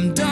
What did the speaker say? I'm done.